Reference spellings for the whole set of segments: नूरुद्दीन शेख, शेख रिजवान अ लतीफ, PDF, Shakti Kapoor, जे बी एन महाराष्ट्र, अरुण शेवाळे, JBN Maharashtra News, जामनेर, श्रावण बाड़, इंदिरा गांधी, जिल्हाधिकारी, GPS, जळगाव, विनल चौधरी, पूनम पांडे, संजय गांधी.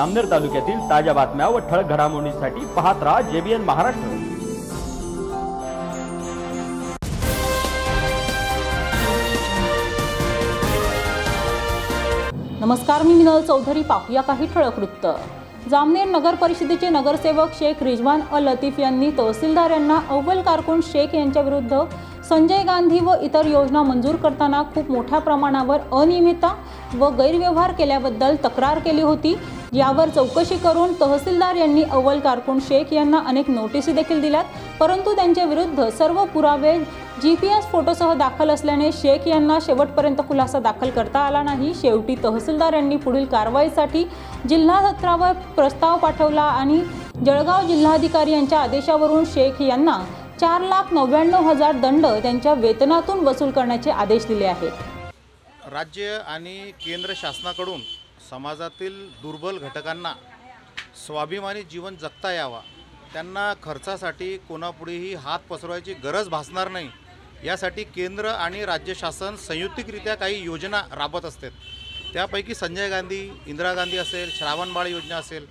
अमनेर तालुक्यातील ताज्या बातम्या व ठळक घडामोडींसाठी पाहत रहा JBN महाराष्ट्र। नमस्कार, मी विनल चौधरी। पाहूया काही ठळक वृत्त। जामनेर नगर परिषदेचे नगरसेवक शेख रिजवान अ लतीफ यांनी तहसीलदार यांना अव्वल कारकून शेख यांच्याविरुद्ध संजय गांधी व इतर योजना मंजूर करताना खूप मोठ्या प्रमाणावर अनियमितता व गैरव्यवहार केल्याबद्दल तक्रार केली होती। यावर चौकशी करून तहसीलदार यांनी अव्वल कारकून शेख यांना अनेक नोटिसी देखील दिल्यात, परंतु त्यांच्याविरुद्ध सर्व पुरावे GPS फोटोसह दाखल असल्याने शेख यांना शेवटपर्यंत खुलासा दाखल करता आला नाही। शेवटी तहसीलदार यांनी पुढील कारवाईसाठी जिल्हा सत्रावर प्रस्ताव पाठवला आणि जळगाव जिल्हाधिकारी यांच्या आदेशावरून शेख यांना 4,99,000 दंड त्यांच्या वेतनातून वसूल करण्याचे आदेश दिले आहेत। राज्य आणि केंद्र शासनाकडून समाजातील दुर्बल घटकांना स्वाभिमानी जीवन जगता यावा, त्यांना खर्चासाठी कोणापुढेही हात पसरवायची गरज भासणार नाही यासाठी केंद्र आणि राज्य शासन संयुक्तिकरित्या काही योजना राबवत असतात। त्यापैकी संजय गांधी, इंदिरा गांधी असेल, श्रावण बाड़ योजना असेल,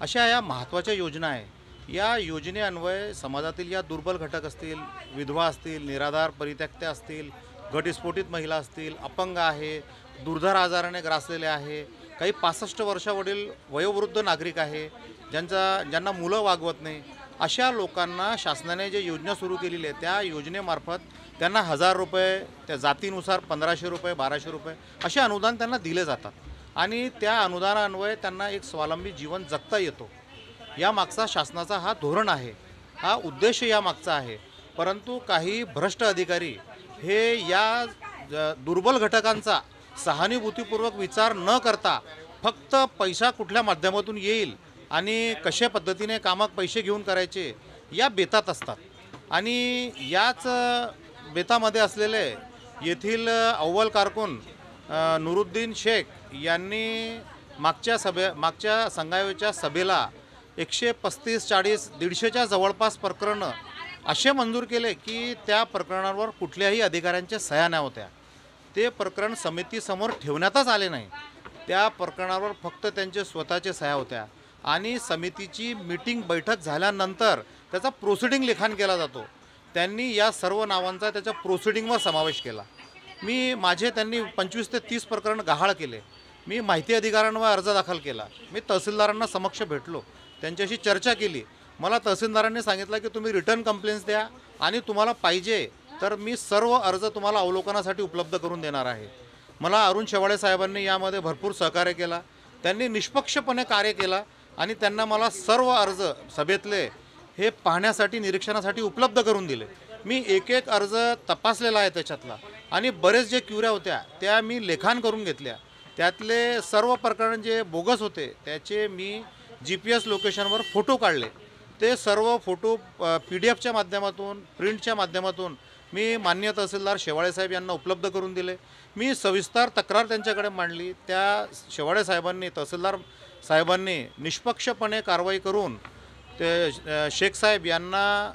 अशा या महत्त्वाच्या योजना आहे। या योजनेअन्वये समाजातील या दुर्बल घटक असतील, विधवा असतील, निराधार परित्यक्त्या असतील, घटस्फोटित महिला असतील, अपंग आहे, दुर्धर आजाराने ग्रासलेले आहे, काही 65 वर्षावरील वयोवृद्ध नागरिक आहे, ज्यांना मुलं वागवत नाही, अशा लोकांना शासनाने जे योजना सुरू केलेली आहे त्या योजनेमार्फत त्यांना 1,000 रुपये, त्या जातीनुसार 1500 रुपये, 1200 रुपये असे अनुदान त्यांना दिले जातात आणि त्या अनुदानान्वये त्यांना एक स्वावलंबी जीवन जगता येतो। यामागचा शासनाचा हा धोरण आहे, हा उद्देश यामागचा आहे। परंतु काही भ्रष्ट अधिकारी हे या दुर्बल घटकांचा सहानुभूतीपूर्वक विचार न करता फक्त पैसा कुठल्या माध्यमातून येईल आणि कशा पद्धतीने कामात पैसे घेऊन करायचे या बेतात असतात आणि याच बेतामध्ये असलेले येथील अव्वल कारकून नूरुद्दीन शेख यांनी मागच्या संघावेच्या सभेला 135, 40, 150च्या जवळपास प्रकरणं असे मंजूर केले की त्या प्रकरणांवर कुठल्याही अधिकाऱ्यांच्या सह्या नव्हत्या। ते प्रकरण समितीसमोर ठेवण्यातच आले नाही, त्या प्रकरणावर फक्त त्यांचे स्वतःचे सह्या होत्या आणि समितीची मीटिंग बैठक झाल्यानंतर त्याचा प्रोसिडिंग लिखाण केला जातो। त्यांनी या सर्व नावांचा त्याच्या प्रोसिडिंगवर समावेश केला। त्यांनी 25 ते 30 प्रकरण गहाळ केले। मी माहिती अधिकाऱ्यांवर अर्ज दाखल केला, मी तहसीलदारांना समक्ष भेटलो, त्यांच्याशी चर्चा केली। मला तहसीलदारांनी सांगितलं की तुम्ही रिटर्न कंप्लेंट्स द्या आणि तुम्हाला पाहिजे तर मी सर्व अर्ज तुम्हाला अवलोकनासाठी उपलब्ध करून देणार आहे। मला अरुण शेवाळे साहेबांनी यामध्ये भरपूर सहकार्य केला, त्यांनी निष्पक्षपणे कार्य केला आणि त्यांना मला सर्व अर्ज सभेतले हे पाहण्यासाठी, निरीक्षणासाठी उपलब्ध करून दिले। मी एक अर्ज तपासलेला आहे त्याच्यातला आणि बरेच जे क्युऱ्या होत्या त्या मी लेखान करून घेतल्या। त्यातले सर्व प्रकरण जे बोगस होते त्याचे मी GPS लोकेशनवर फोटो काढले। ते सर्व फोटो PDF च्या माध्यमातून, प्रिंटच्या माध्यमातून मी मान्य तहसीलदार शेवाळे साहेब यांना उपलब्ध करून दिले। मी सविस्तर तक्रार त्यांच्याकडे मांडली, त्या शेवाळे साहेबांनी, तहसीलदार साहेबांनी निष्पक्षपणे कारवाई करून ते शेख साहेब यांना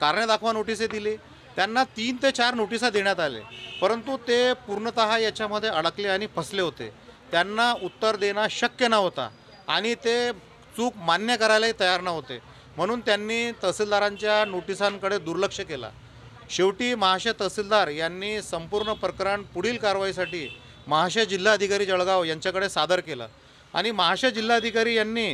कारणे दाखवा नोटिसे दिली। त्यांना 3 ते 4 नोटिसा देण्यात आले, परंतु ते पूर्णतः याच्यामध्ये अडकले आणि फसले होते। त्यांना उत्तर देणं शक्य नव्हता आणि ते चूक मान्य करायलाही तयार नव्हते, म्हणून त्यांनी तहसीलदारांच्या नोटिसांकडे दुर्लक्ष केला। शेवटी महाशय तहसीलदार यांनी संपूर्ण प्रकरण पुढील कारवाईसाठी महाशय जिल्हाधिकारी जळगाव यांच्याकडे सादर केलं आणि महाशय जिल्हाधिकारी यांनी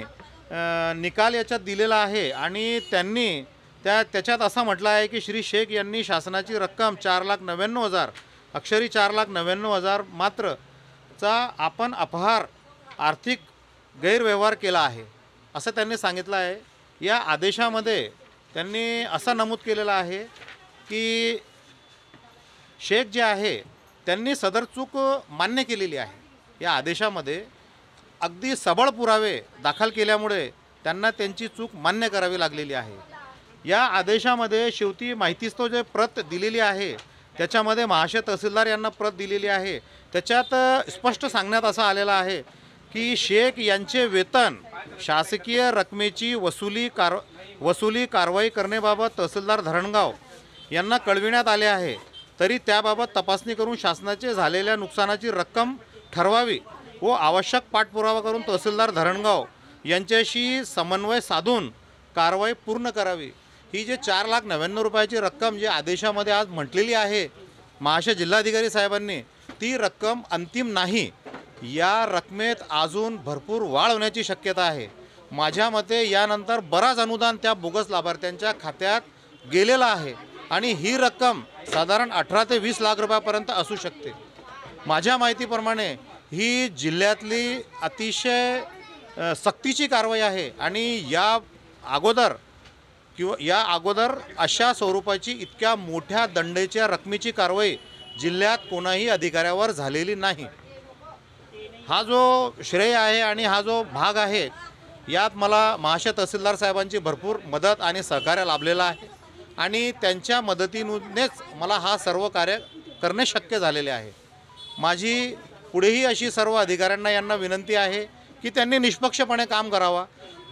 निकाल याच्यात दिलेला आहे आणि त्यांनी त्याच्यात असा म्हटलं आहे की श्री शेख यांनी शासनाची रक्कम 4,99,000 अक्षरी 4,99,000 मात्रचा आपण अपहार, आर्थिक गैरव्यवहार केला आहे असं त्यांनी सांगितलं आहे। या आदेशामध्ये त्यांनी असा नमूद केलेला आहे की शेख जे आहे त्यांनी सदर चूक मान्य केलेली आहे। या आदेशामध्ये अगदी सबळ पुरावे दाखल केल्यामुळे त्यांना त्यांची चूक मान्य करावी लागलेली आहे। या आदेशामध्ये शेवटी माहितीच तो जे प्रत दिलेली आहे त्याच्यामध्ये महाशय तहसीलदार यांना प्रत दिलेली आहे, त्याच्यात स्पष्ट सांगण्यात असं आलेलं आहे की शेख यांचे वेतन शासकीय रकमेची वसुली कारवाई करण्याबाबत तहसीलदार धरणगाव यांना कळविण्यात आले आहे, तरी त्याबाबत तपासणी करून शासनाचे झालेल्या नुकसानाची रक्कम ठरवावी व आवश्यक पाठपुरावा करून तहसीलदार धरणगाव यांच्याशी समन्वय साधून कारवाई पूर्ण करावी। ही जे 4,99,000 रुपयाची रक्कम जी आदेशामध्ये आज म्हटलेली आहे महाराष्ट्र जिल्हाधिकारी साहेबांनी, ती रक्कम अंतिम नाही, या रकमेत अजून भरपूर वाढ होण्याची शक्यता आहे। माझ्या मते यानंतर बराच अनुदान त्या बोगस लाभार्थ्यांच्या खात्यात गेलेला आहे आणि ही रक्कम साधारण 18 ते 20 लाख रुपयापर्यंत असू शकते। माझ्या माहितीप्रमाणे ही जिल्ह्यातली अतिशय सक्तीची कारवाई आहे आणि या अगोदर अशा स्वरूपाची इतक्या मोठ्या दंडेच्या रकमेची कारवाई जिल्ह्यात कोणाही अधिकाऱ्यावर झालेली नाही। हा जो श्रेय आहे आणि हा जो भाग आहे यात मला महाराष्ट्र तहसीलदार साहेबांची भरपूर मदत आणि सहकार्य लाभलेला आहे आणि त्यांच्या मदतीनेच मला हा सर्व कार्य करणे शक्य झालेले आहे। माझी पुढेही अशी सर्व अधिकाऱ्यांना यांना विनंती आहे की त्यांनी निष्पक्षपणे काम करावा।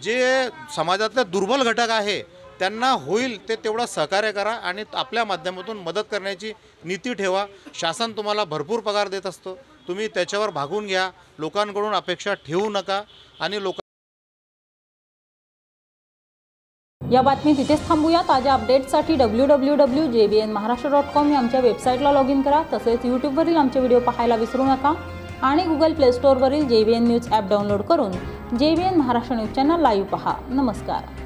जे समाजातले दुर्बल घटक आहे त्यांना होईल ते तेवढं सहकार्य करा आणि आपल्या माध्यमातून मदत करण्याची नीती ठेवा। शासन तुम्हाला भरपूर पगार देत असतो, तुम्ही त्याच्यावर भागून घ्या, लोकांकडून अपेक्षा ठेवू नका आणि या बातमी तिथेच थांबूया। ताज्या अपडेट्ससाठी www.jbnmaharashtra.com या आमच्या वेबसाईटला लॉग इन करा। तसेच यूट्यूबवरील आमचे व्हिडिओ पाहायला विसरू नका आणि गूगल प्ले स्टोरवरील JBN न्यूज ॲप डाउनलोड करून JBN Maharashtra news channel live पहा। नमस्कार।